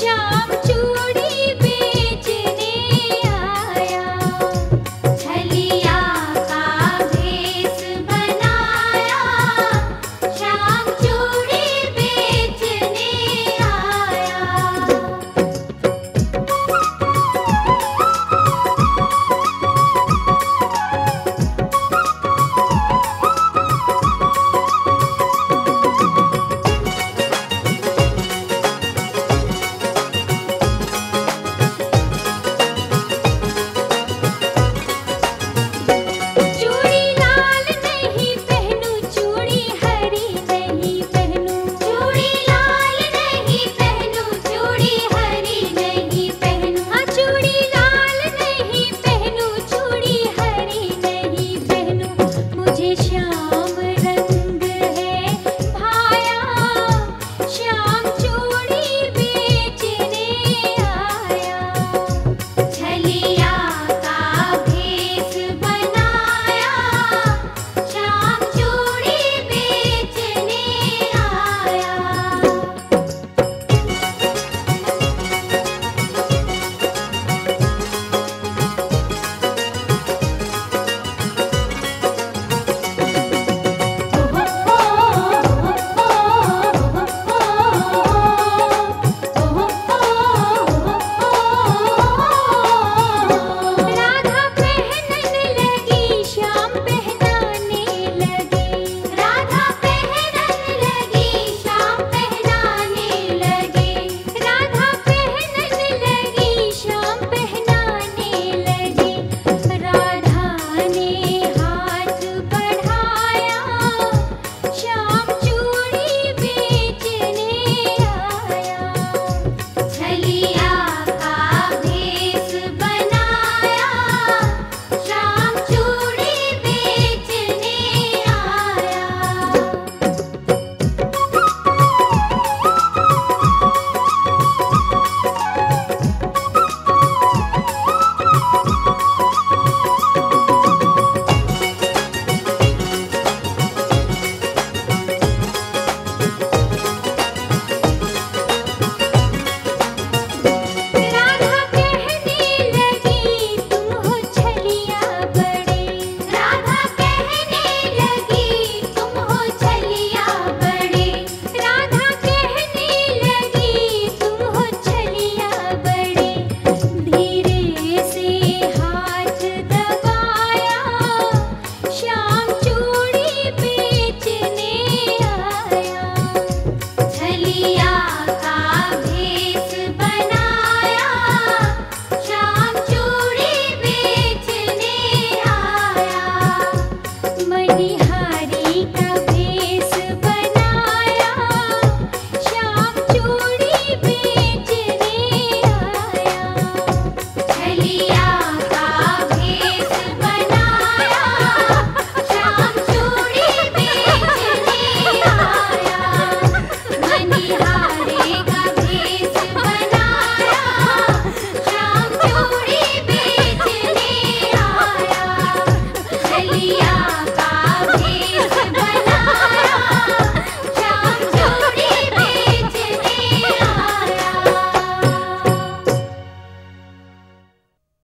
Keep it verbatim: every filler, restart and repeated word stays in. Shyam